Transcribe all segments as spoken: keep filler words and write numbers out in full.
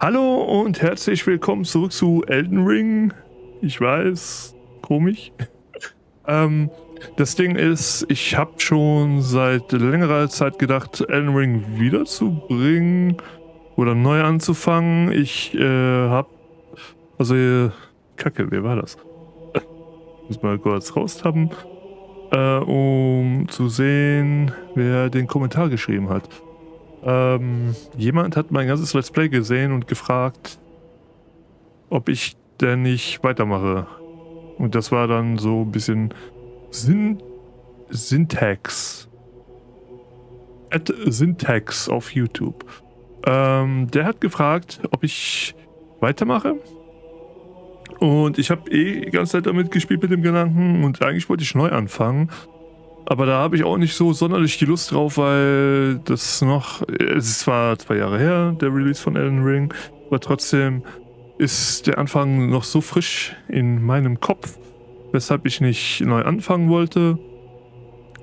Hallo und herzlich willkommen zurück zu Elden Ring. Ich weiß, komisch. ähm, das Ding ist, ich habe schon seit längerer Zeit gedacht, Elden Ring wiederzubringen oder neu anzufangen. Ich äh, habe, also äh, Kacke, wer war das? Muss mal kurz raustappen, äh, um zu sehen, wer den Kommentar geschrieben hat. Ähm, jemand hat mein ganzes Let's Play gesehen und gefragt, ob ich denn nicht weitermache. Und das war dann so ein bisschen Syn Syntax. At Syntax auf YouTube. Ähm, der hat gefragt, ob ich weitermache. Und ich habe eh die ganze Zeit damit gespielt mit dem Gedanken und eigentlich wollte ich neu anfangen. Aber da habe ich auch nicht so sonderlich die Lust drauf, weil das noch, es ist zwar zwei Jahre her, der Release von Elden Ring, aber trotzdem ist der Anfang noch so frisch in meinem Kopf, weshalb ich nicht neu anfangen wollte.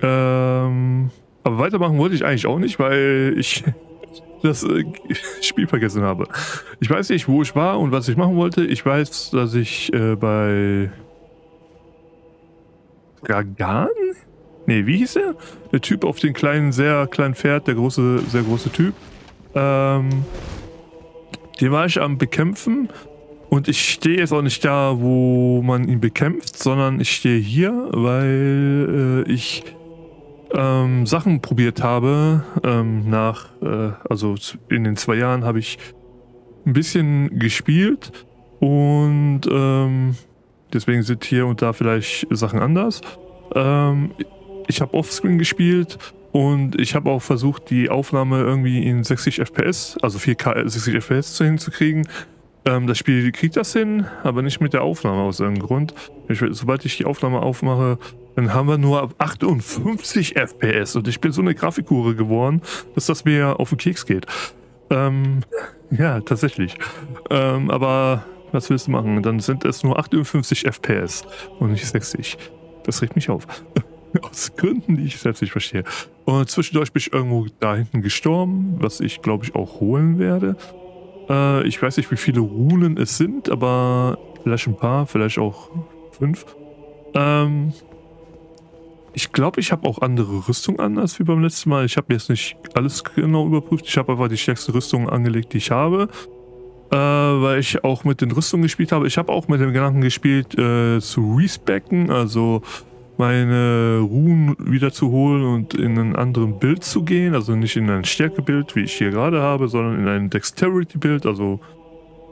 Ähm, aber weitermachen wollte ich eigentlich auch nicht, weil ich das äh, Spiel vergessen habe. Ich weiß nicht, wo ich war und was ich machen wollte. Ich weiß, dass ich äh, bei Radahn? Nee, wie hieß der? Der Typ auf den kleinen, sehr kleinen Pferd, der große, sehr große Typ. Ähm, den war ich am Bekämpfen und ich stehe jetzt auch nicht da, wo man ihn bekämpft, sondern ich stehe hier, weil äh, ich ähm, Sachen probiert habe. Ähm, nach, äh, also in den zwei Jahren habe ich ein bisschen gespielt und ähm, deswegen sind hier und da vielleicht Sachen anders. Ähm, Ich habe Offscreen gespielt und ich habe auch versucht, die Aufnahme irgendwie in sechzig F P S, also vier K sechzig F P S hinzukriegen. Ähm, das Spiel kriegt das hin, aber nicht mit der Aufnahme aus irgendeinem Grund. Ich, sobald ich die Aufnahme aufmache, dann haben wir nur achtundfünfzig F P S und ich bin so eine Grafikhure geworden, dass das mir auf den Keks geht. Ähm, ja, tatsächlich. Ähm, aber was willst du machen? Dann sind es nur achtundfünfzig F P S und nicht sechzig. Das regt mich auf. Aus Gründen, die ich selbst nicht verstehe. Und zwischendurch bin ich irgendwo da hinten gestorben, was ich, glaube ich, auch holen werde. Äh, ich weiß nicht, wie viele Runen es sind, aber vielleicht ein paar, vielleicht auch fünf. Ähm, ich glaube, ich habe auch andere Rüstung an, als wie beim letzten Mal. Ich habe jetzt nicht alles genau überprüft. Ich habe einfach die stärkste Rüstung angelegt, die ich habe. Äh, weil ich auch mit den Rüstungen gespielt habe. Ich habe auch mit dem Gedanken gespielt, äh, zu respecken, also meine Runen wieder zu holen und in einen anderen Bild zu gehen, also nicht in ein Stärke-Bild, wie ich hier gerade habe, sondern in ein Dexterity-Bild, also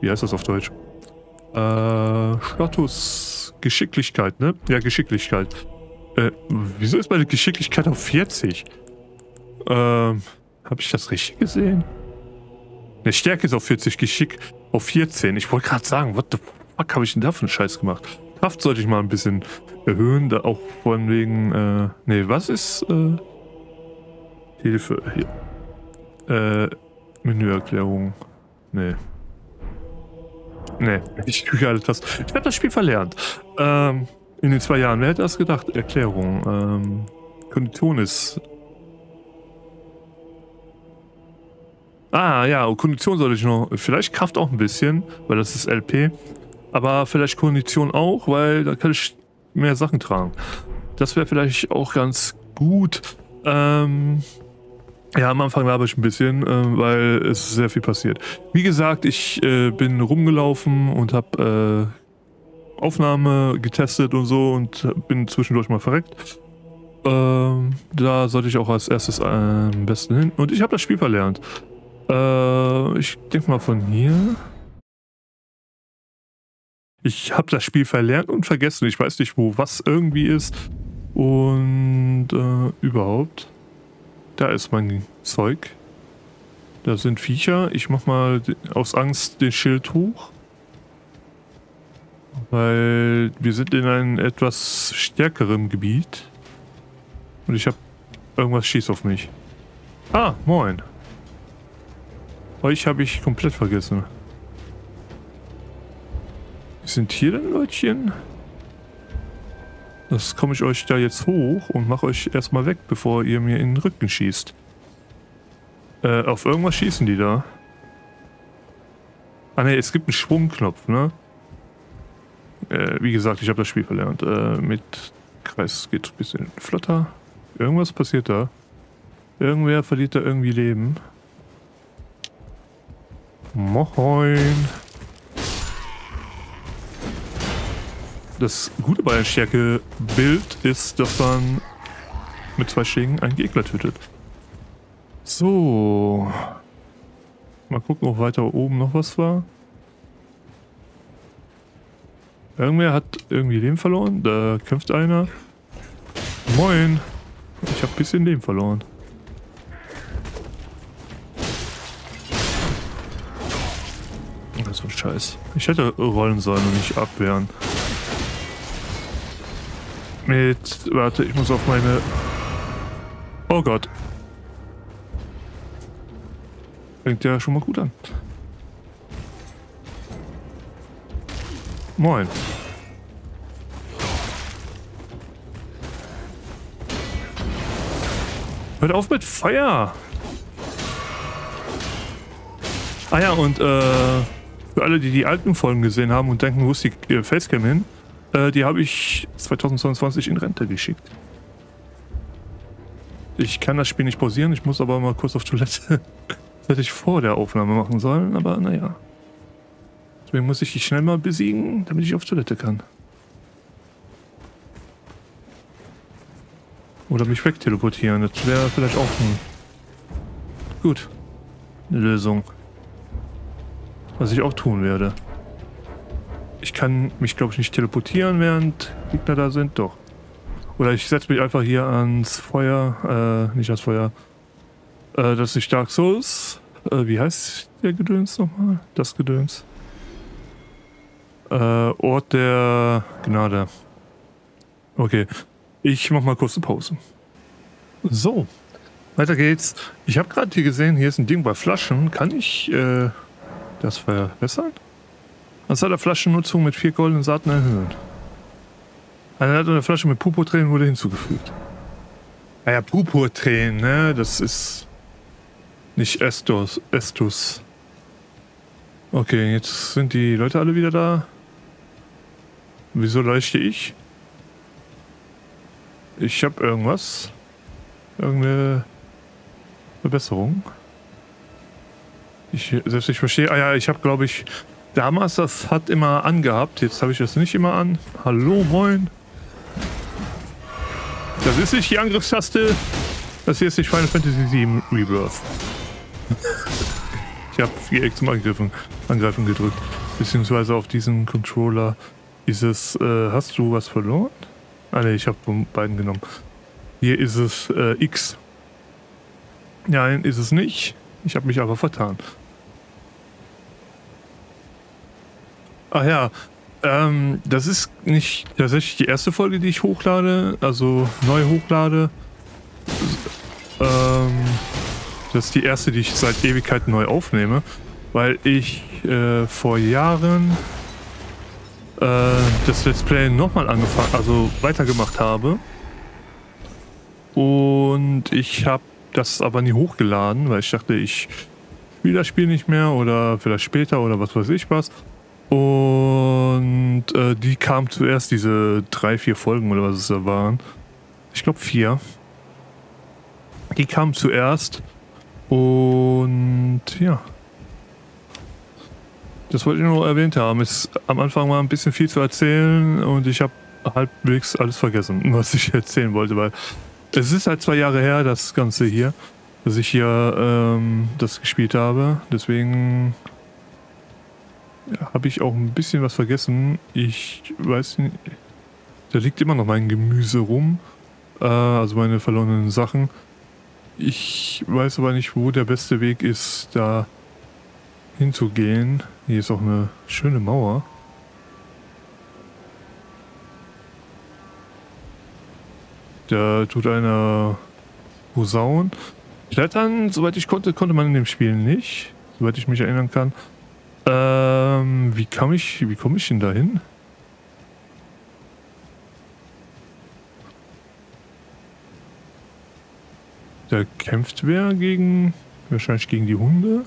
wie heißt das auf Deutsch? Äh, Status, Geschicklichkeit, ne? Ja, Geschicklichkeit. Äh, wieso ist meine Geschicklichkeit auf vierzig? Ähm, habe ich das richtig gesehen? Ne, Stärke ist auf vierzig, Geschick auf vierzehn. Ich wollte gerade sagen, what the fuck habe ich denn da für einen Scheiß gemacht? Kraft sollte ich mal ein bisschen erhöhen, da auch von wegen, äh, nee, was ist, äh, Hilfe, hier, äh, Menüerklärung, nee, nee, ich kriege alle Tasten, ich habe das Spiel verlernt, ähm, in den zwei Jahren, wer hätte das gedacht, Erklärung, ähm, Kondition ist, ah, ja, Kondition sollte ich noch, vielleicht Kraft auch ein bisschen, weil das ist L P, aber vielleicht Kondition auch, weil da kann ich mehr Sachen tragen. Das wäre vielleicht auch ganz gut. Ähm, ja, am Anfang habe ich ein bisschen, ähm, weil es sehr viel passiert. Wie gesagt, ich äh, bin rumgelaufen und habe äh, Aufnahme getestet und so und bin zwischendurch mal verreckt. Ähm, da sollte ich auch als erstes äh, am besten hin. Und ich habe das Spiel verlernt. Äh, ich denke mal von hier... Ich habe das Spiel verlernt und vergessen. Ich weiß nicht, wo was irgendwie ist. Und äh, überhaupt. Da ist mein Zeug. Da sind Viecher. Ich mach mal aus Angst den Schild hoch. Weil wir sind in einem etwas stärkeren Gebiet. Und ich habe irgendwas schießt auf mich. Ah, moin. Euch habe ich komplett vergessen. Sind hier denn Leutchen? Das komme ich euch da jetzt hoch und mache euch erstmal weg, bevor ihr mir in den Rücken schießt. Äh, auf irgendwas schießen die da. Ah ne, es gibt einen Schwungknopf, ne? Äh, wie gesagt, ich habe das Spiel verlernt. Äh, mit Kreis geht ein bisschen flotter. Irgendwas passiert da. Irgendwer verliert da irgendwie Leben. Moin. Das Gute bei der Stärke-Bild ist, dass man mit zwei Schlägen einen Gegner tötet. So. Mal gucken, ob weiter oben noch was war. Irgendwer hat irgendwie Leben verloren. Da kämpft einer. Moin. Ich habe ein bisschen Leben verloren. Das ist ein Scheiß. Ich hätte rollen sollen und nicht abwehren. Mit... Warte, ich muss auf meine... Oh Gott. Fängt ja schon mal gut an. Moin. Hört auf mit Feuer! Ah ja, und äh, für alle, die die alten Folgen gesehen haben und denken, wo ist die Facecam hin? Äh, die habe ich zweitausendzweiundzwanzig in Rente geschickt. Ich kann das Spiel nicht pausieren, ich muss aber mal kurz auf Toilette. Das hätte ich vor der Aufnahme machen sollen, aber naja. Deswegen muss ich die schnell mal besiegen, damit ich auf Toilette kann. Oder mich wegteleportieren, das wäre vielleicht auch ein... Gut. Eine Lösung. Was ich auch tun werde. Ich kann mich, glaube ich, nicht teleportieren, während Gegner da sind. Doch. Oder ich setze mich einfach hier ans Feuer. Äh, nicht ans Feuer. Äh, das ist Dark Souls. Äh, wie heißt der Gedöns nochmal? Das Gedöns. Äh, Ort der Gnade. Okay. Ich mach mal kurz eine Pause. So. Weiter geht's. Ich habe gerade hier gesehen, hier ist ein Ding bei Flaschen. Kann ich äh, das verbessern? Anzahl der Flaschennutzung mit vier goldenen Saaten erhöht. Eine Art der Flasche mit Purpurtränen wurde hinzugefügt. Naja, Purpurtränen, ne? Das ist nicht Estus. Estus. Okay, jetzt sind die Leute alle wieder da. Wieso leuchte ich? Ich habe irgendwas. Irgendeine Verbesserung. Ich selbst nicht verstehe. Ah ja, ich habe, glaube ich... Damals, das hat immer angehabt. Jetzt habe ich das nicht immer an. Hallo, moin. Das ist nicht die Angriffstaste. Das hier ist nicht Final Fantasy sieben Rebirth. Ich habe vier X zum Angriffen, Angreifen gedrückt. Beziehungsweise auf diesem Controller dieses, äh, hast du was verloren? Ah ne, ich habe beiden genommen. Hier ist es äh, X. Nein, ist es nicht. Ich habe mich aber vertan. Ach ja, ähm, das ist nicht tatsächlich die erste Folge, die ich hochlade, also neu hochlade. Ähm, das ist die erste, die ich seit Ewigkeiten neu aufnehme, weil ich äh, vor Jahren äh, das Let's Play nochmal angefangen, also weitergemacht habe. Und ich habe das aber nie hochgeladen, weil ich dachte, ich spiele das Spiel nicht mehr oder vielleicht später oder was weiß ich was. Und äh, die kamen zuerst, diese drei, vier Folgen oder was es da waren. Ich glaube vier. Die kamen zuerst. Und ja. Das wollte ich nur erwähnt haben. Es, am Anfang war ein bisschen viel zu erzählen und ich habe halbwegs alles vergessen, was ich erzählen wollte, weil es ist halt zwei Jahre her, das Ganze hier, dass ich hier ähm, das gespielt habe. Deswegen... Ja, habe ich auch ein bisschen was vergessen. Ich weiß nicht. Da liegt immer noch mein Gemüse rum. Äh, also meine verlorenen Sachen. Ich weiß aber nicht, wo der beste Weg ist, da hinzugehen. Hier ist auch eine schöne Mauer. Da tut einer Posaunen. Klettern, soweit ich konnte, konnte man in dem Spiel nicht. Soweit ich mich erinnern kann. Ähm, wie kam ich, wie komme ich denn da hin? Da kämpft wer gegen, wahrscheinlich gegen die Hunde.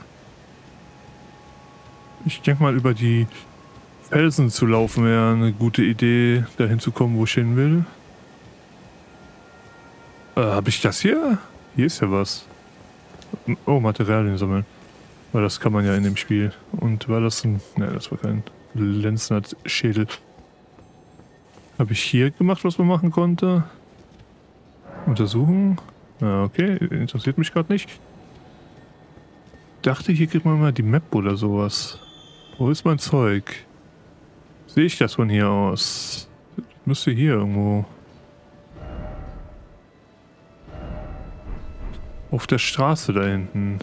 Ich denke mal, über die Felsen zu laufen wäre eine gute Idee, dahin zu kommen, wo ich hin will. Äh, habe ich das hier? Hier ist ja was. Oh, Materialien sammeln. Weil das kann man ja in dem Spiel. Und war das ein... Ne, das war kein Lenznert-Schädel. Habe ich hier gemacht, was man machen konnte? Untersuchen? Ja, okay, interessiert mich gerade nicht. Dachte, hier kriegt man mal die Map oder sowas. Wo ist mein Zeug? Sehe ich das von hier aus? Das müsste hier irgendwo. Auf der Straße da hinten.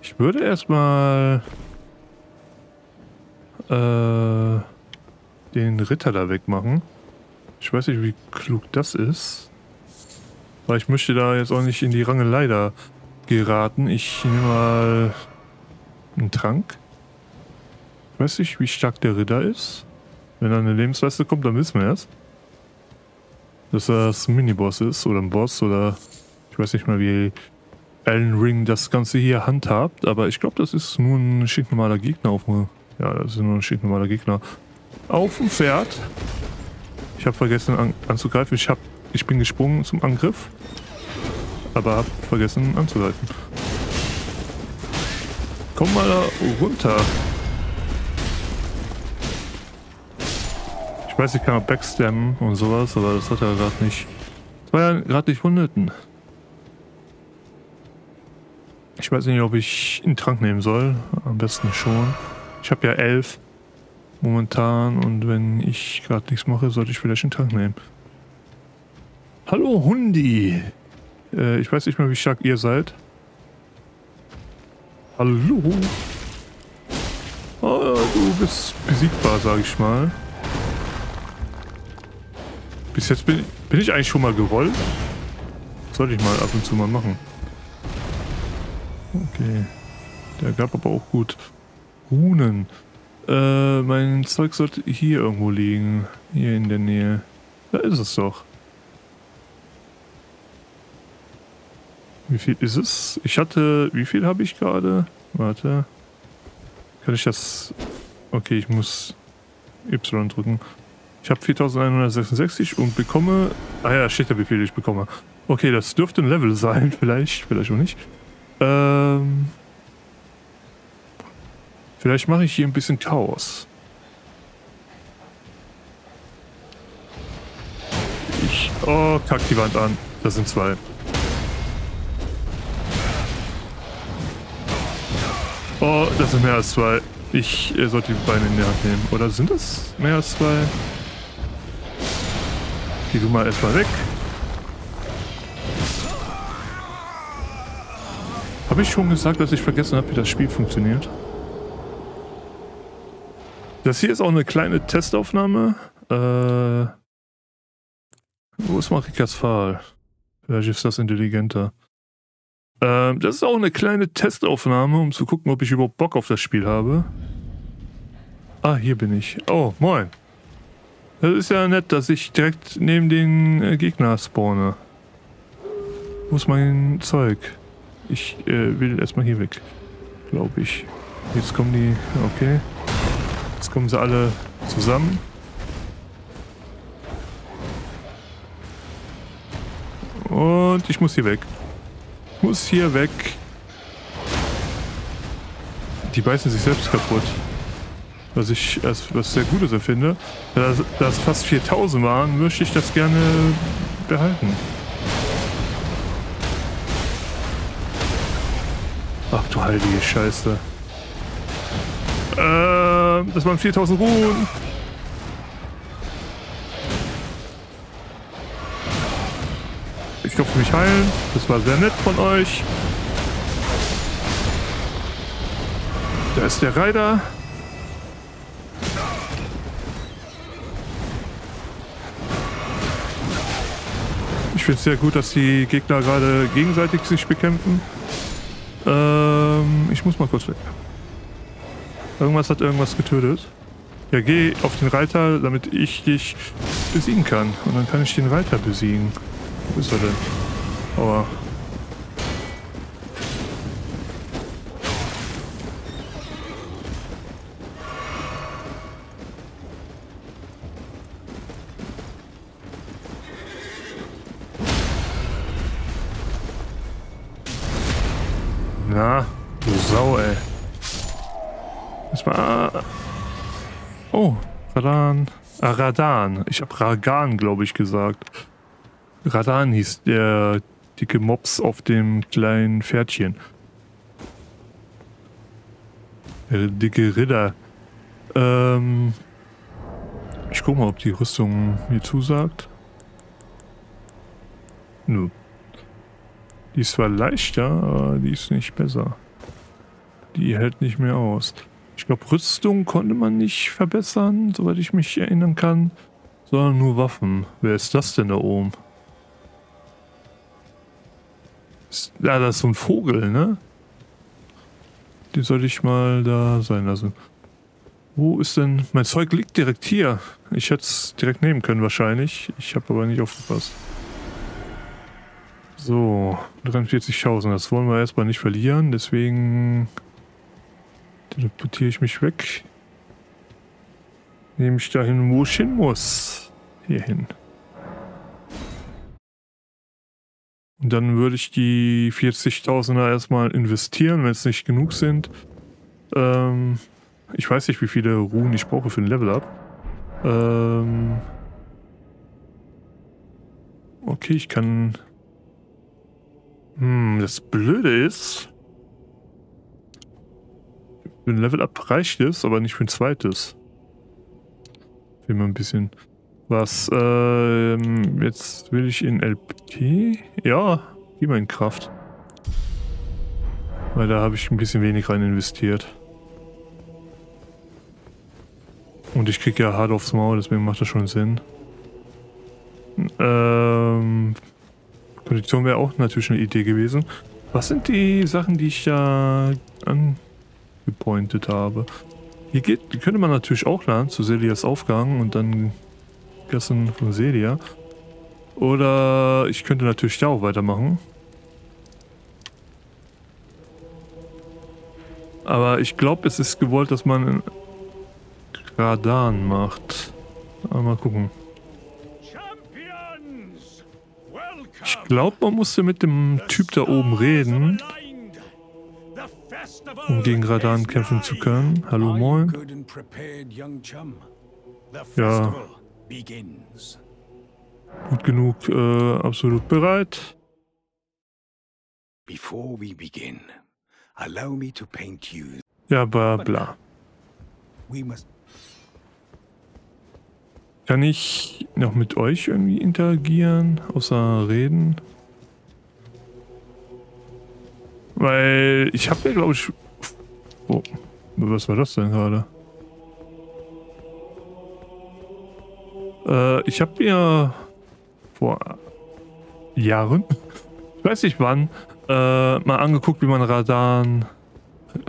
Ich würde erstmal äh, den Ritter da wegmachen. Ich weiß nicht, wie klug das ist. Weil ich möchte da jetzt auch nicht in die Rangelei da geraten. Ich nehme mal einen Trank. Ich weiß nicht, wie stark der Ritter ist. Wenn er eine Lebensleiste kommt, dann wissen wir es. Dass das ein Miniboss ist oder ein Boss oder ich weiß nicht mal, wie Elden Ring das Ganze hier handhabt. Aber ich glaube, das ist nur ein schicknormaler Gegner auf dem... Ja, das ist nur ein schicknormaler Gegner. Auf dem Pferd. Ich habe vergessen an, anzugreifen. Ich, hab, ich bin gesprungen zum Angriff. Aber habe vergessen anzugreifen. Komm mal da runter. Ich weiß, ich kann auch backstammen und sowas, aber das hat er gerade nicht. Das war ja gerade nicht vonnöten. Ich weiß nicht, ob ich einen Trank nehmen soll. Am besten schon. Ich habe ja elf momentan und wenn ich gerade nichts mache, sollte ich vielleicht einen Trank nehmen. Hallo Hundi! Äh, ich weiß nicht mehr, wie stark ihr seid. Hallo! Oh, du bist besiegbar, sage ich mal. Bis jetzt bin, bin ich eigentlich schon mal gerollt. Das sollte ich mal ab und zu mal machen. Okay. Der gab aber auch gut Runen. Äh, mein Zeug sollte hier irgendwo liegen. Hier in der Nähe. Da ist es doch. Wie viel ist es? Ich hatte... Wie viel habe ich gerade? Warte. Kann ich das... Okay, ich muss Y drücken. Ich habe viertausendeinhundertsechsundsechzig und bekomme... Ah ja, steht da, wie viel ich bekomme. Okay, das dürfte ein Level sein, vielleicht. Vielleicht auch nicht. Ähm... Vielleicht mache ich hier ein bisschen Chaos. Ich... Oh, kack die Wand an. Das sind zwei. Oh, das sind mehr als zwei. Ich äh, sollte die Beine in die Hand nehmen. Oder sind das mehr als zwei? Geh du mal erstmal weg. Habe ich schon gesagt, dass ich vergessen habe, wie das Spiel funktioniert? Das hier ist auch eine kleine Testaufnahme. Äh, wo ist Marikas Pfahl? Vielleicht ist das intelligenter. Äh, das ist auch eine kleine Testaufnahme, um zu gucken, ob ich überhaupt Bock auf das Spiel habe. Ah, hier bin ich. Oh, moin. Das ist ja nett, dass ich direkt neben den äh, Gegner spawne. Wo ist mein Zeug? Ich äh, will erstmal hier weg, glaube ich. Jetzt kommen die... Okay. Jetzt kommen sie alle zusammen. Und ich muss hier weg. Ich muss hier weg. Die beißen sich selbst kaputt. Was ich als was sehr Gutes empfinde. Da das fast viertausend waren, möchte ich das gerne behalten. Ach du heilige Scheiße. Ähm, das waren viertausend Ruhen. Ich durfte mich heilen. Das war sehr nett von euch. Da ist der Reiter. Ich finde es sehr gut, dass die Gegner gerade gegenseitig sich bekämpfen. Ähm, ich muss mal kurz weg. Irgendwas hat irgendwas getötet. Ja, geh auf den Reiter, damit ich dich besiegen kann. Und dann kann ich den Reiter besiegen. Wo ist er denn? Aua. Na, du Sau, ey. Erstmal. Oh, Radahn. Ah, Radahn. Ich hab Radahn, glaube ich, gesagt. Radahn hieß der dicke Mops auf dem kleinen Pferdchen. Der dicke Ritter. Ähm. Ich guck mal, ob die Rüstung mir zusagt. Nö. Die ist zwar leichter, aber die ist nicht besser. Die hält nicht mehr aus. Ich glaube, Rüstung konnte man nicht verbessern, soweit ich mich erinnern kann. Sondern nur Waffen. Wer ist das denn da oben? Ist, ah, das ist so ein Vogel, ne? Den sollte ich mal da sein lassen. Wo ist denn... Mein Zeug liegt direkt hier. Ich hätte es direkt nehmen können wahrscheinlich. Ich habe aber nicht aufgepasst. So, dreiundvierzigtausend, das wollen wir erstmal nicht verlieren, deswegen teleportiere ich mich weg. Nehme ich dahin, wo ich hin muss. Hierhin. Und dann würde ich die vierzigtausender erstmal investieren, wenn es nicht genug sind. Ähm, ich weiß nicht, wie viele Runen ich brauche für ein Level-Up. Ähm, okay, ich kann... Hm, das Blöde ist, für ein Level-Up reicht es, aber nicht für ein zweites. Fehlt mir ein bisschen was. Ähm, jetzt will ich in L P. Ja, geh mal in Kraft. Weil da habe ich ein bisschen wenig rein investiert. Und ich kriege ja hart aufs Maul, deswegen macht das schon Sinn. Ähm... Kondition wäre auch natürlich eine Idee gewesen. Was sind die Sachen, die ich da angepointet habe? Hier geht, könnte man natürlich auch lernen, zu Celias Aufgang und dann gestern von Celia. Oder ich könnte natürlich da auch weitermachen. Aber ich glaube, es ist gewollt, dass man Radahn macht. Aber mal gucken. Ich glaube, man musste mit dem Typ da oben reden, um gegen Radahn kämpfen zu können. Hallo, moin. Ja. Gut genug, äh, absolut bereit. Ja, bla bla. Kann ich noch mit euch irgendwie interagieren, außer reden? Weil ich habe ja, glaube ich... Oh, was war das denn gerade? Äh, ich habe ja vor Jahren, ich weiß nicht wann, äh, mal angeguckt, wie man Radahn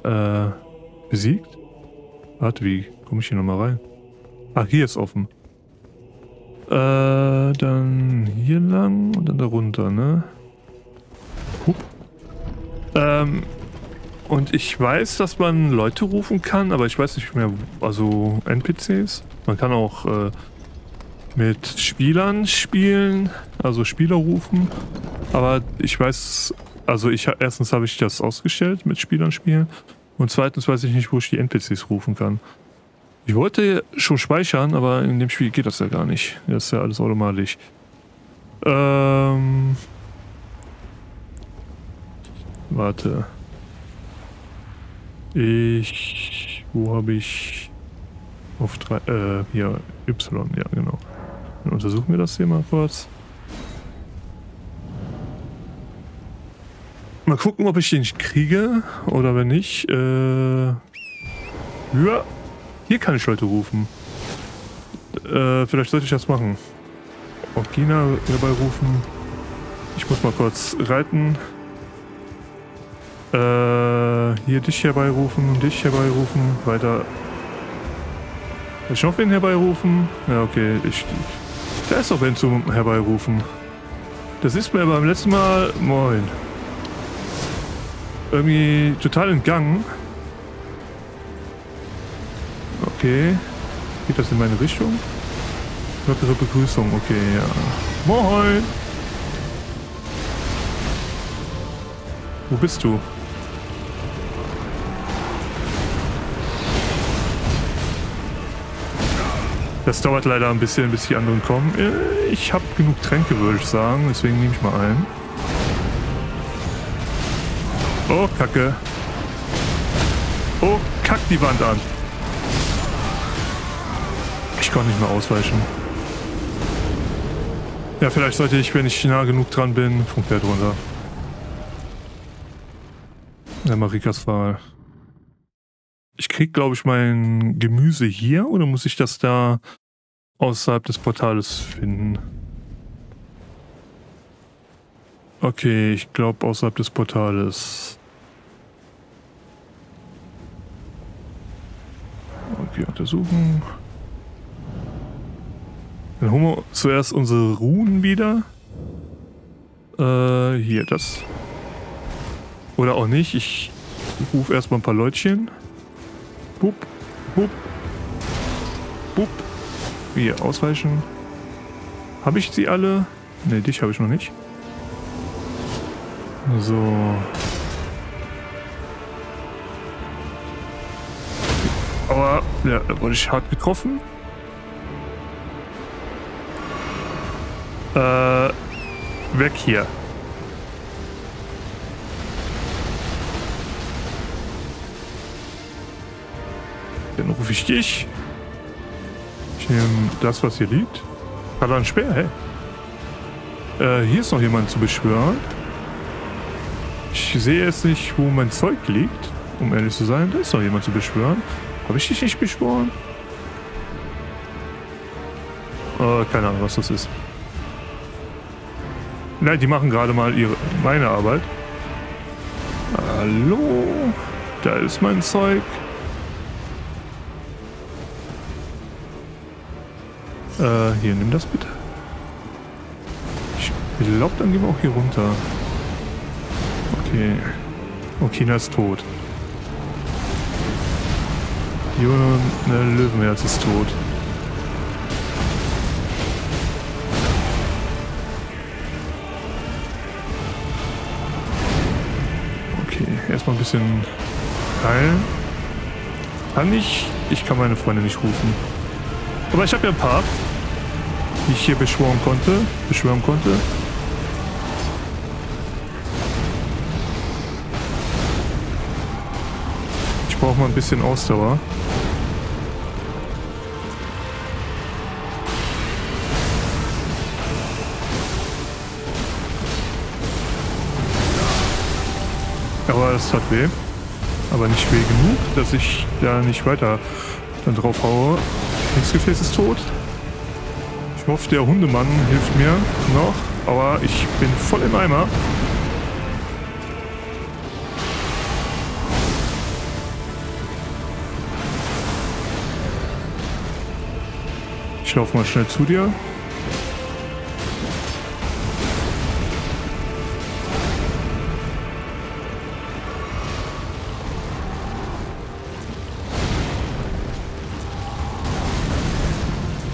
äh, besiegt. Warte, wie komme ich hier nochmal rein? Ach, hier ist offen. Äh, dann hier lang und dann da runter, ne? Hup. Ähm, und ich weiß, dass man Leute rufen kann, aber ich weiß nicht mehr, also N P Cs. Man kann auch äh, mit Spielern spielen, also Spieler rufen. Aber ich weiß, also ich erstens habe ich das ausgestellt, mit Spielern spielen. Und zweitens weiß ich nicht, wo ich die N P Cs rufen kann. Ich wollte schon speichern, aber in dem Spiel geht das ja gar nicht. Das ist ja alles automatisch. Ähm. Warte. Ich. Wo habe ich. Auf drei. Äh, hier. Y, ja, genau. Dann untersuchen wir das hier mal kurz. Mal gucken, ob ich den kriege oder wenn nicht. Äh. Ja. Hier kann ich Leute rufen. Äh, vielleicht sollte ich das machen. Okina dabei rufen. Ich muss mal kurz reiten. Äh, hier dich herbeirufen, dich herbeirufen, weiter. Kann ich noch wen herbeirufen? Ja, okay. Ich, da ist doch wen zum Herbeirufen. Das ist mir beim letzten Mal... Moin. Irgendwie total entgangen. Okay, geht das in meine Richtung? Lockere Begrüßung, okay, ja. Moin! Wo bist du? Das dauert leider ein bisschen, bis die anderen kommen. Ich habe genug Tränke, würde ich sagen. Deswegen nehme ich mal ein. Oh, Kacke. Oh, kack die Wand an. Ich kann nicht mehr ausweichen. Ja, vielleicht sollte ich, wenn ich nah genug dran bin, Funkpferd runter. Ja, Marikas Wahl. Ich krieg, glaube ich, mein Gemüse hier oder muss ich das da außerhalb des Portales finden? Okay, ich glaube außerhalb des Portales. Okay, untersuchen. Dann holen wir zuerst unsere Runen wieder. Äh, hier, das. Oder auch nicht. Ich rufe erstmal ein paar Leutchen. Bup, bup, bup. Hier, ausweichen. Habe ich sie alle? Ne, dich habe ich noch nicht. So. Aber, ja, da wurde ich hart getroffen. Äh, weg hier. Dann rufe ich dich. Ich nehme das, was hier liegt. Hat er einen Speer, hey. Äh, hier ist noch jemand zu beschwören. Ich sehe jetzt nicht, wo mein Zeug liegt. Um ehrlich zu sein, da ist noch jemand zu beschwören. Habe ich dich nicht beschworen? Äh, keine Ahnung, was das ist. Nein, die machen gerade mal ihre, meine Arbeit. Hallo? Da ist mein Zeug. Äh, hier, nimm das bitte. Ich glaube, dann gehen wir auch hier runter. Okay. Okina ist tot. Jonas, ne, Löwenherz ist tot. Okay, erstmal ein bisschen heilen. Kann ich? Ich kann meine Freunde nicht rufen. Aber ich habe ja ein paar, die ich hier beschwören konnte. Beschwören konnte. Ich brauche mal ein bisschen Ausdauer. Aber es hat weh. Aber nicht weh genug, dass ich da nicht weiter dann drauf haue. Das Gefäß ist tot. Ich hoffe, der Hundemann hilft mir noch. Aber ich bin voll im Eimer. Ich laufe mal schnell zu dir.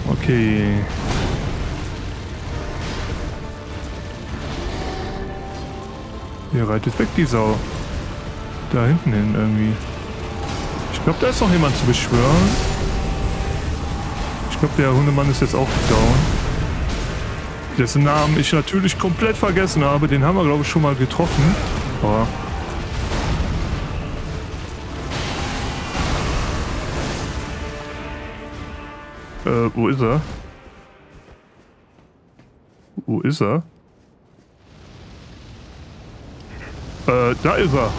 Okay. Ihr reitet weg, die Sau. Da hinten hin irgendwie. Ich glaube, da ist noch jemand zu beschwören. Ich glaube, der Hundemann ist jetzt auch down. Dessen Namen ich natürlich komplett vergessen habe. Den haben wir, glaube ich, schon mal getroffen. Aber Äh, wo ist er? Wo ist er? Äh, da ist er!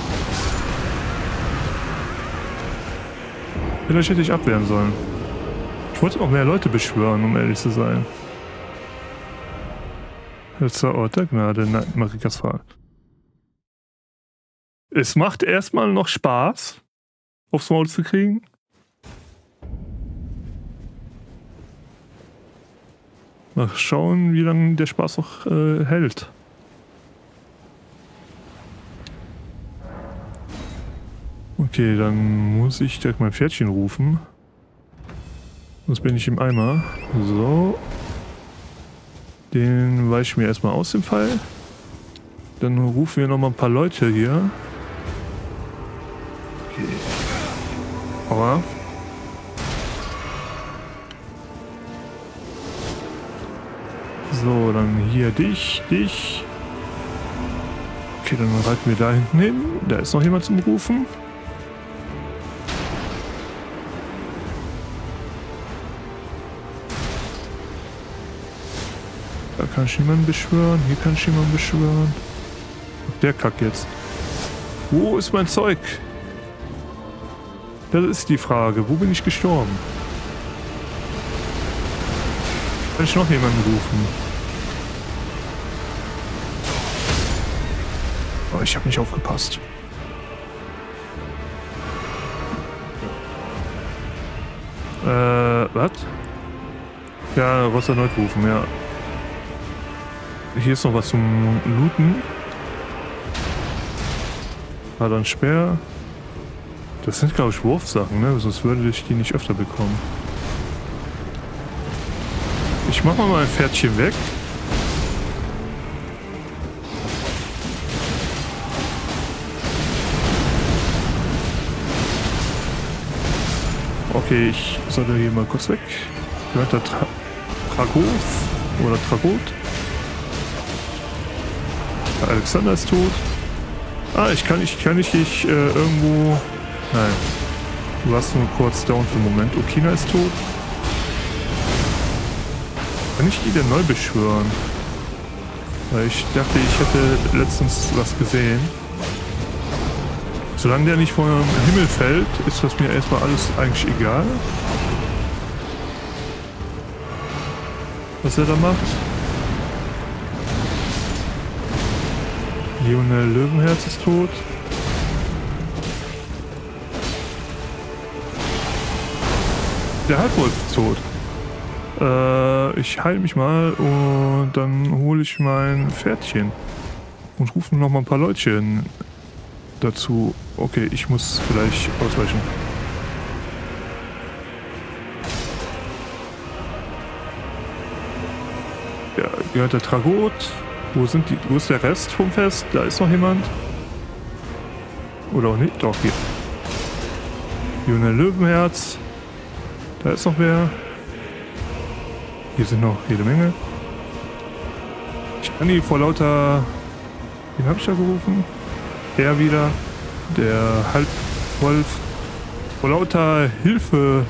Vielleicht hätte ich abwehren sollen. Ich wollte noch mehr Leute beschwören, um ehrlich zu sein. Letzter Ort der Gnade. Nein, Marikas Fall. Es macht erstmal noch Spaß, aufs Maul zu kriegen. Mal schauen, wie lange der Spaß noch äh, hält. Okay, dann muss ich direkt mein Pferdchen rufen. Sonst bin ich im Eimer. So. Den weiche mir erstmal aus dem Fall. Dann rufen wir nochmal ein paar Leute hier. Okay. Aber hier dich, dich. Okay, dann reiten wir da hinten hin. Da ist noch jemand zum Rufen. Da kann ich niemanden beschwören, hier kann ich niemanden beschwören. Der Kack jetzt. Wo ist mein Zeug? Das ist die Frage. Wo bin ich gestorben? Kann ich noch jemanden rufen? Oh, ich habe nicht aufgepasst. Äh, was? Ja, was erneut rufen, ja. Hier ist noch was zum Looten. War dann Speer. Das sind, glaube ich, Wurfsachen, ne? Sonst würde ich die nicht öfter bekommen. Ich mache mal mein Pferdchen weg. Okay, ich sollte hier mal kurz weg. Gehört der Tra Tragoth oder Tragoth? Alexander ist tot. Ah, ich kann nicht, kann ich dich äh, irgendwo... Nein. Du warst nur kurz down für einen Moment. Okina ist tot. Kann ich die denn neu beschwören? Weil ich dachte, ich hätte letztens was gesehen. Solange der nicht vom Himmel fällt, ist das mir erstmal alles eigentlich egal. Was er da macht. Lionel Löwenherz ist tot. Der Halbwolf ist tot. Äh, ich heile mich mal und dann hole ich mein Pferdchen. Und rufe noch mal ein paar Leutchen dazu. Okay, ich muss vielleicht ausweichen. Ja, gehört der Tragoth. Wo, sind die, wo ist der Rest vom Fest? Da ist noch jemand. Oder auch nicht? Doch, hier. Lionel Löwenherz. Da ist noch wer. Hier sind noch jede Menge. Ich kann die vor lauter... Wen habe ich da gerufen? Der wieder. Der Halbwolf. Vor lauter Hilfe...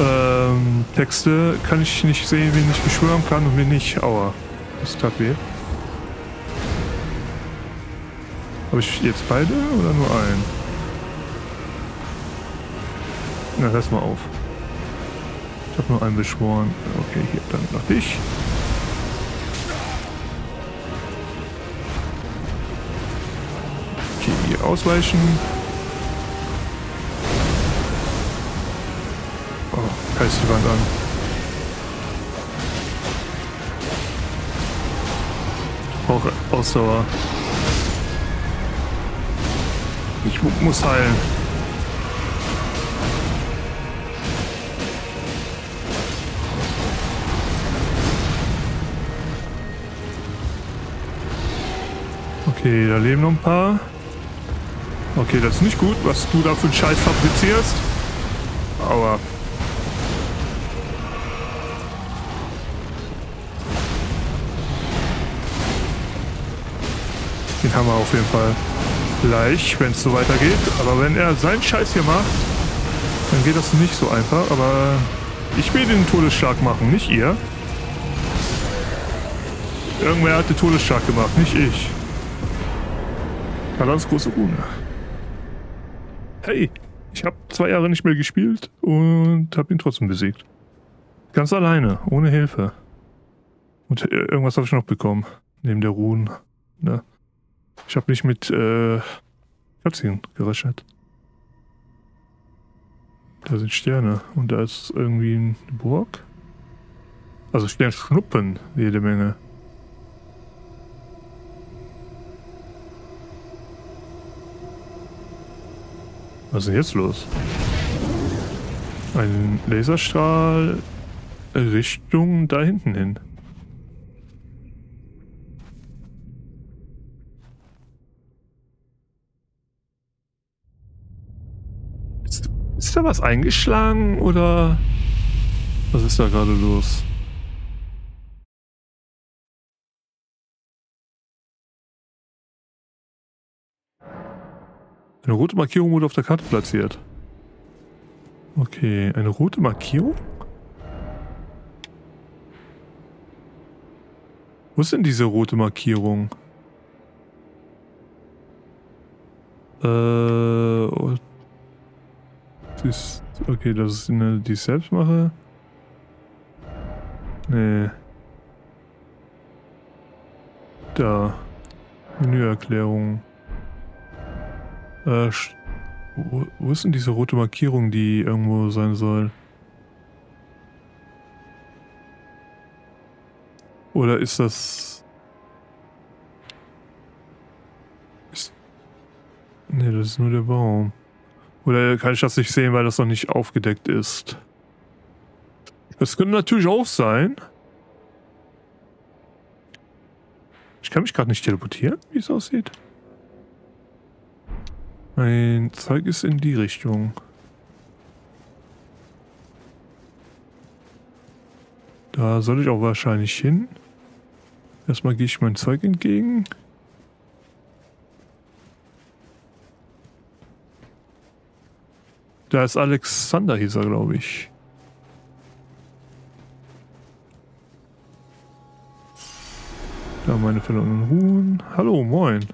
Ähm, Texte kann ich nicht sehen, wen ich beschwören kann und wen nicht. Aua. Das tat weh. Habe ich jetzt beide oder nur einen? Na, lass mal auf. Ich habe nur einen beschworen. Okay, hier, dann noch dich. Okay, hier ausweichen. Oh, heißt die Wand an. Auch Ausdauer. Ich muss heilen. Okay, da leben noch ein paar. Okay, das ist nicht gut, was du da für einen Scheiß fabrizierst. Aua. Den haben wir auf jeden Fall gleich, wenn es so weitergeht. Aber wenn er seinen Scheiß hier macht, dann geht das nicht so einfach. Aber ich will den Todesschlag machen, nicht ihr. Irgendwer hat den Todesschlag gemacht, nicht ich. Radahns große Rune. Hey, ich habe zwei Jahre nicht mehr gespielt und habe ihn trotzdem besiegt. Ganz alleine, ohne Hilfe. Und irgendwas habe ich noch bekommen, neben der Runen. Ne? Ich habe nicht mit äh, Katzen gerechnet. Da sind Sterne und da ist irgendwie eine Burg. Also Sternschnuppen, jede Menge. Was ist denn jetzt los? Ein Laserstrahl Richtung da hinten hin. Ist da was eingeschlagen oder was ist da gerade los? Eine rote Markierung wurde auf der Karte platziert. Okay, eine rote Markierung? Wo ist denn diese rote Markierung? Äh... Ist, okay, das ist eine, die ich selbst mache. Nee. Da. Menüerklärung. Äh, wo, wo ist denn diese rote Markierung, die irgendwo sein soll? Oder ist das... Ist, nee, das ist nur der Baum. Oder kann ich das nicht sehen, weil das noch nicht aufgedeckt ist? Das könnte natürlich auch sein. Ich kann mich gerade nicht teleportieren, wie es aussieht. Mein Zeug ist in die Richtung. Da soll ich auch wahrscheinlich hin. Erstmal gehe ich mein Zeug entgegen. Da ist Alexander, hieß er, glaube ich. Da meine verlorenen Ruhen. Hallo, moin.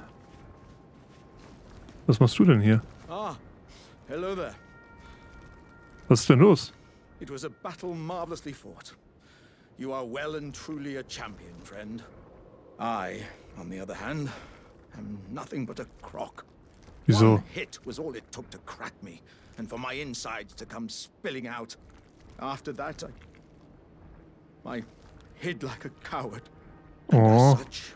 Was machst du denn hier? Ah, hello there. Was ist denn los? It was a battle marvelously fought. You are well and truly a champion, friend. I, on the other hand, am nothing but a crock. Wieso? One hit was all it took to crack me. And for my insides to come spilling out. After that, I, I hid like a coward. And as such,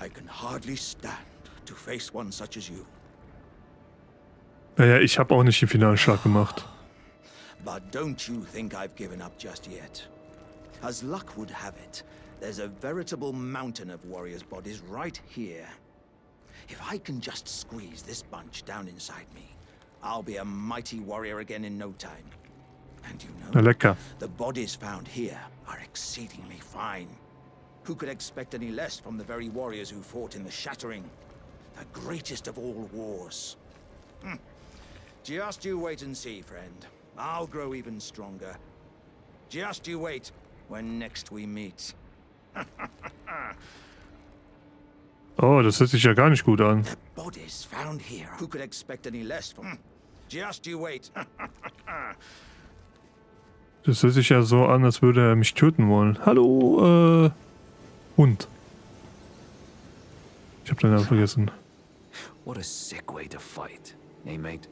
I can hardly stand to face one such as you. Naja, ich habe auch nicht den Finalschlag gemacht. But don't you think I've given up just yet? As luck would have it, there's a veritable mountain of warriors' bodies right here. If I can just squeeze this bunch down inside me. I'll be a mighty warrior again in no time. And you know, Lecker. The bodies found here are exceedingly fine. Who could expect any less from the very warriors who fought in the Shattering, the greatest of all wars? Hm. Just you wait and see, friend. I'll grow even stronger. Just you wait when next we meet. Oh, das hört sich ja gar nicht gut an. Bodies found here. Who could expect any less from? Just you wait. Das hört sich ja so an, als würde er mich töten wollen. Hallo, äh, Hund. Ich habe den Namen vergessen. What a sick way to fight, eh, mate?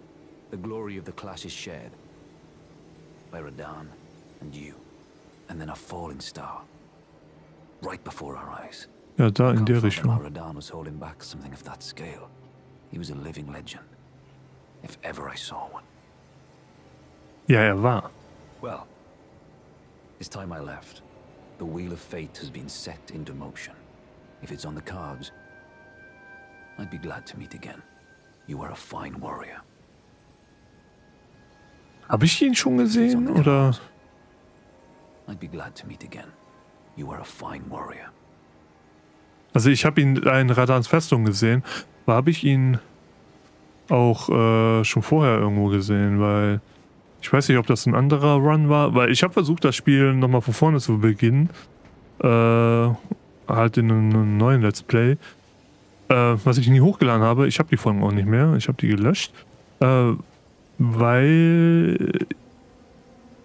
The glory of the clash is shared by Radahn and you, and then a falling star right before our eyes. Ja, da in der Richtung. Radahn was holding back something of that scale. He was a living legend, if ever I saw one. Ja, er war. Well, this time I left. The wheel of fate has been set into motion. If it's on the cards, I'd be glad to meet again. You are a fine warrior. Habe ich ihn schon gesehen oder? I'd be glad to meet again. You are a fine warrior. Also ich habe ihn in Radahns Festung gesehen, aber habe ich ihn auch äh, schon vorher irgendwo gesehen, weil ich weiß nicht, ob das ein anderer Run war, weil ich habe versucht, das Spiel nochmal von vorne zu beginnen, äh, halt in einem neuen Let's Play, äh, was ich nie hochgeladen habe. Ich habe die Folgen auch nicht mehr, ich habe die gelöscht, äh, weil,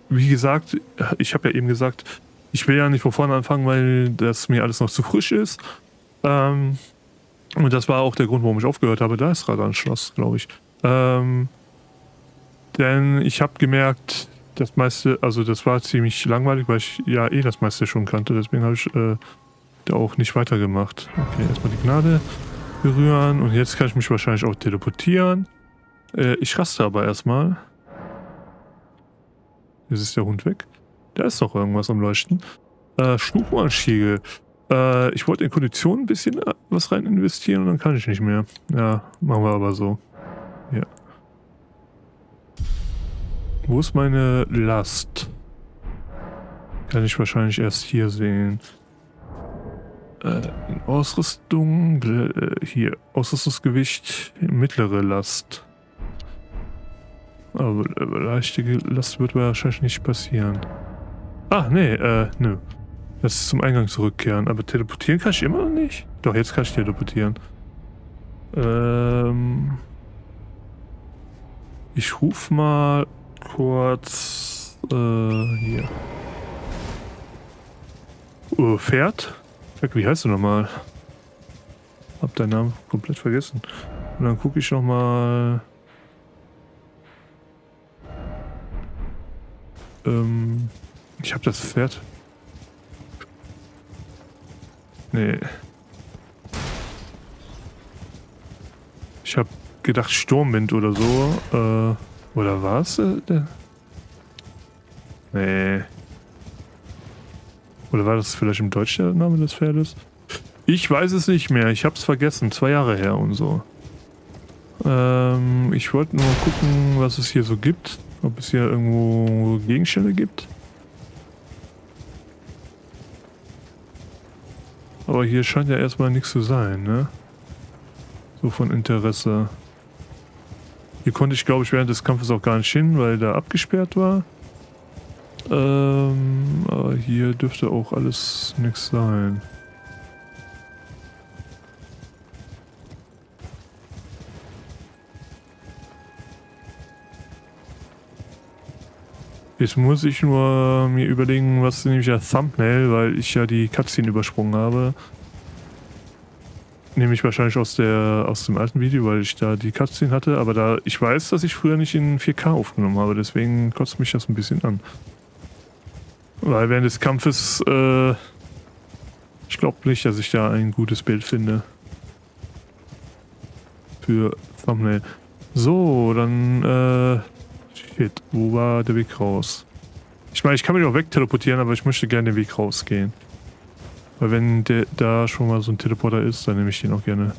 wie gesagt, ich habe ja eben gesagt, ich will ja nicht von vorne anfangen, weil das mir alles noch zu frisch ist. Ähm, und das war auch der Grund, warum ich aufgehört habe. Da ist Radahn Schloss, glaube ich. Ähm, denn ich habe gemerkt, das meiste, also das war ziemlich langweilig, weil ich ja eh das meiste schon kannte. Deswegen habe ich äh, da auch nicht weitergemacht. Okay, erstmal die Gnade berühren. Und jetzt kann ich mich wahrscheinlich auch teleportieren. Äh, ich raste aber erstmal. Jetzt ist der Hund weg. Da ist doch irgendwas am Leuchten. Äh, Schnuppernstiegel. Äh, ich wollte in Konditionen ein bisschen was rein investieren und dann kann ich nicht mehr. Ja, machen wir aber so. Ja. Wo ist meine Last? Kann ich wahrscheinlich erst hier sehen. Äh, in Ausrüstung. Äh, hier. Ausrüstungsgewicht. Mittlere Last. Aber leichte Last wird wahrscheinlich nicht passieren. Ah, nee, äh, nö. Das ist zum Eingang zurückkehren. Aber teleportieren kann ich immer noch nicht. Doch, jetzt kann ich teleportieren. Ähm. Ich ruf mal kurz. Äh, hier. Uh, Pferd? Wie heißt du nochmal? Hab deinen Namen komplett vergessen. Und dann gucke ich nochmal. Ähm. Ich hab das Pferd. Nee. Ich hab gedacht Sturmwind oder so. Äh, oder was? Nee. Oder war das vielleicht im Deutsch der Name des Pferdes? Ich weiß es nicht mehr. Ich hab's vergessen. Zwei Jahre her und so. Ähm, ich wollte nur mal gucken, was es hier so gibt. Ob es hier irgendwo Gegenstände gibt. Aber hier scheint ja erstmal nichts zu sein, ne? So von Interesse. Hier konnte ich, glaube ich, während des Kampfes auch gar nicht hin, weil da abgesperrt war. Ähm, aber hier dürfte auch alles nichts sein. Jetzt muss ich nur mir überlegen, was nämlich als Thumbnail, weil ich ja die Cutscene übersprungen habe. Nehme ich wahrscheinlich aus der aus dem alten Video, weil ich da die Cutscene hatte. Aber da ich weiß, dass ich früher nicht in vier K aufgenommen habe, deswegen kotzt mich das ein bisschen an. Weil während des Kampfes, äh, ich glaube nicht, dass ich da ein gutes Bild finde. Für Thumbnail. So, dann, äh, shit, wo war der Weg raus? Ich meine, ich kann mich auch wegteleportieren, aber ich möchte gerne den Weg rausgehen. Weil wenn der, da schon mal so ein Teleporter ist, dann nehme ich den auch gerne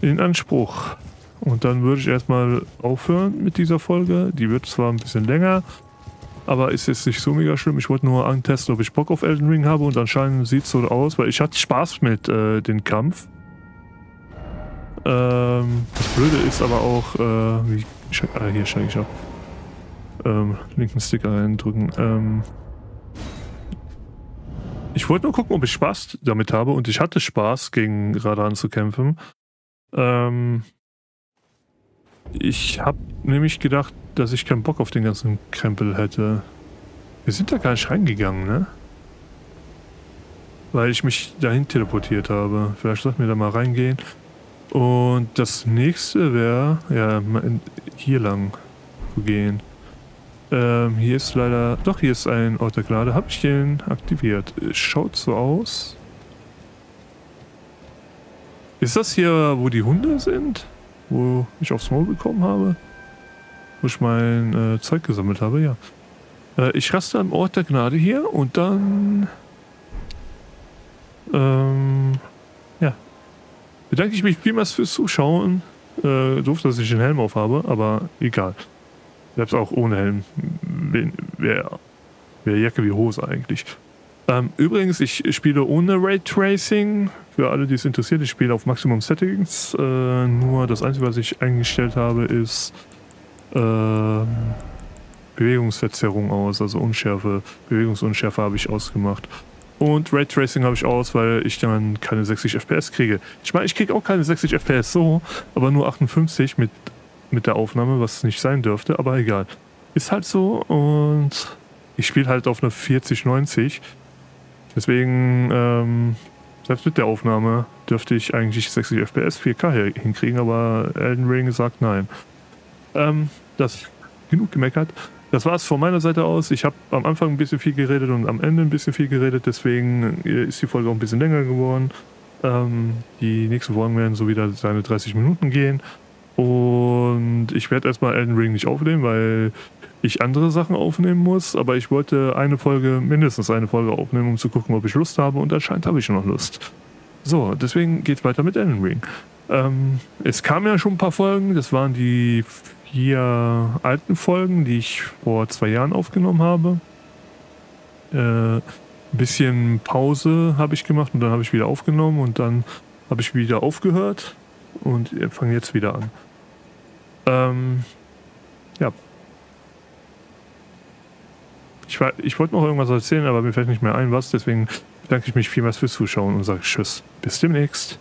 in Anspruch. Und dann würde ich erstmal aufhören mit dieser Folge. Die wird zwar ein bisschen länger, aber ist jetzt nicht so mega schlimm. Ich wollte nur antesten, ob ich Bock auf Elden Ring habe und anscheinend sieht es so aus, weil ich hatte Spaß mit äh, dem Kampf. Ähm, das Blöde ist aber auch, äh, wie, ah, hier steige ich ab. Ähm, linken Sticker reindrücken. Ähm, Ich wollte nur gucken, ob ich Spaß damit habe und ich hatte Spaß, gegen Radahn zu kämpfen. Ähm ich habe nämlich gedacht, dass ich keinen Bock auf den ganzen Krempel hätte. Wir sind da gar nicht reingegangen, ne? Weil ich mich dahin teleportiert habe. Vielleicht sollten wir da mal reingehen. Und das nächste wäre, ja, hier lang zu gehen. Ähm, hier ist leider... Doch, hier ist ein Ort der Gnade. Habe ich den aktiviert? Schaut so aus. Ist das hier, wo die Hunde sind? Wo ich aufs Maul bekommen habe? Wo ich mein äh, Zeug gesammelt habe, ja. Äh, ich raste am Ort der Gnade hier und dann... Ähm... Ja. Bedanke ich mich vielmals fürs Zuschauen. Äh, doof, dass ich den Helm auf habe, aber egal. Selbst auch ohne Helm. Wäre wär Jacke wie Hose eigentlich. Ähm, übrigens, ich spiele ohne Raytracing. Für alle, die es interessiert, ich spiele auf Maximum Settings. Äh, nur das Einzige, was ich eingestellt habe, ist äh, Bewegungsverzerrung aus. Also Unschärfe. Bewegungsunschärfe habe ich ausgemacht. Und Raytracing habe ich aus, weil ich dann keine sechzig F P S kriege. Ich meine, ich kriege auch keine sechzig F P S so, aber nur achtundfünfzig mit... mit der Aufnahme, was nicht sein dürfte, aber egal. Ist halt so und ich spiele halt auf eine vierzig neunzig. Deswegen, ähm, selbst mit der Aufnahme dürfte ich eigentlich sechzig F P S vier K hinkriegen, aber Elden Ring sagt nein. Ähm, das genug gemeckert. Das war's von meiner Seite aus. Ich habe am Anfang ein bisschen viel geredet und am Ende ein bisschen viel geredet, deswegen ist die Folge auch ein bisschen länger geworden. Ähm, die nächsten Folgen werden so wieder seine dreißig Minuten gehen. Und ich werde erstmal Elden Ring nicht aufnehmen, weil ich andere Sachen aufnehmen muss. Aber ich wollte eine Folge, mindestens eine Folge aufnehmen, um zu gucken, ob ich Lust habe. Und anscheinend habe ich noch Lust. So, deswegen geht's weiter mit Elden Ring. Ähm, es kamen ja schon ein paar Folgen. Das waren die vier alten Folgen, die ich vor zwei Jahren aufgenommen habe. Äh, ein bisschen Pause habe ich gemacht und dann habe ich wieder aufgenommen. Und dann habe ich wieder aufgehört. Und fange jetzt wieder an. Ähm, ja, Ich, ich wollte noch irgendwas erzählen, aber mir fällt nicht mehr ein, was. Deswegen bedanke ich mich vielmals fürs Zuschauen und sage Tschüss. Bis demnächst.